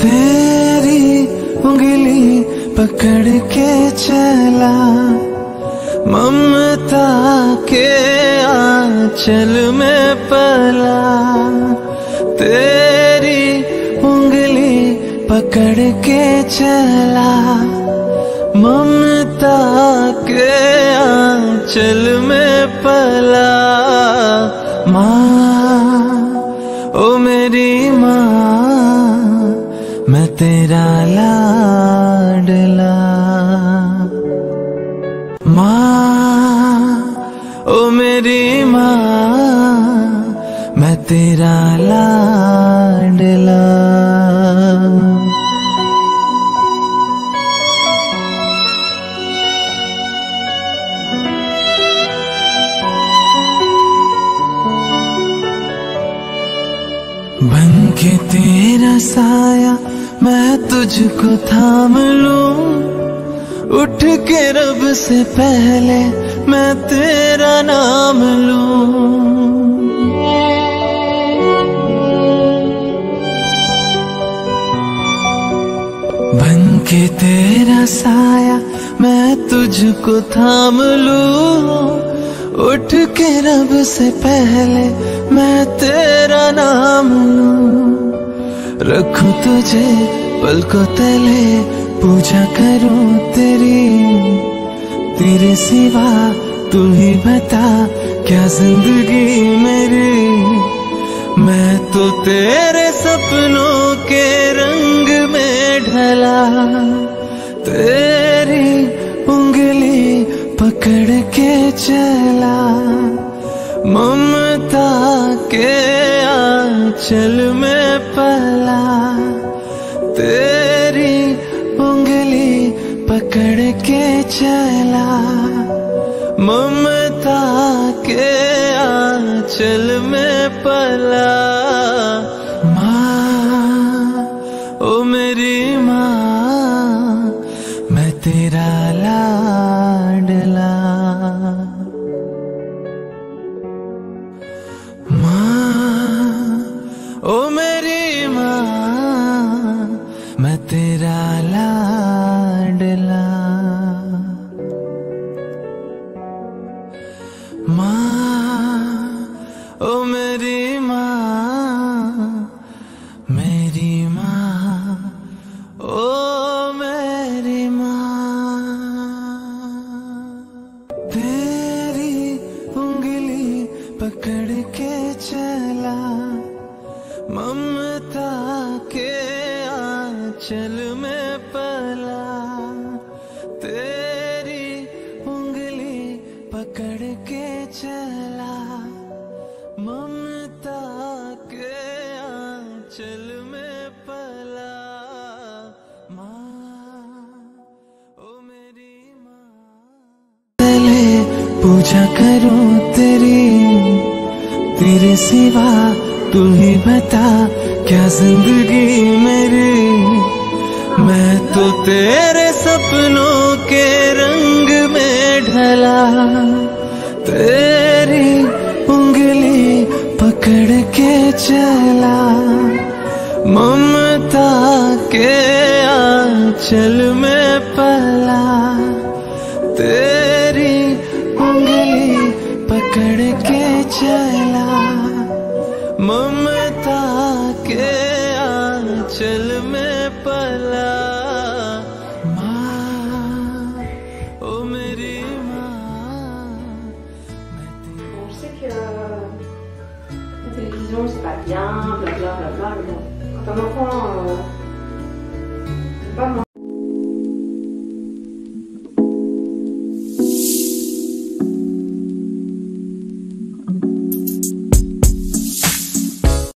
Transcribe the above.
तेरी उंगली पकड़ के चला, ममता के आंचल में पला। तेरी उंगली पकड़ के चला, ममता के आंचल में पला। माँ ओ मेरी माँ, मैं तेरा लाडला। माँ ओ मेरी माँ, मैं तेरा लाडला। बन के तेरा साया मैं तुझको थाम लूं, उठ के रब से पहले मैं तेरा नाम लूं। बन के तेरा साया मैं तुझको थाम लूं, उठ के रब से पहले मैं तेरा नाम लूं। रखूं तुझे पलकों तले, पूजा करूं तेरी, तेरे सिवा तू ही बता क्या जिंदगी मेरी। मैं तो तेरे सपनों के रंग में ढला, तेरी उंगली पकड़ के चला, ममता के आंचल में पला। तेरी उंगली पकड़ के चला, ममता के आंचल में पला। माँ ओ मेरी माँ, मैं तेरा लाडला। ओ मेरी माँ, मैं तेरा लाडला। माँ ओ मेरी माँ, मेरी माँ, ओ मेरी माँ। तेरी उंगली पकड़ के चला, ममता के आंचल में पला। तेरी उंगली पकड़ के चला, ममता के आंचल में पला। माँ ओ मेरी माँ, तले पूजा करूं तेरी, तेरे सिवा तू ही बता क्या जिंदगी मेरी। मैं तो तेरे सपनों के रंग में ढला, तेरी उंगली पकड़ के चला, ममता के आंचल में पला। तेरी उंगली पकड़ के चला, ममता के आंचल में पला। माँ ओ मेरी माँ, मैं तेरी।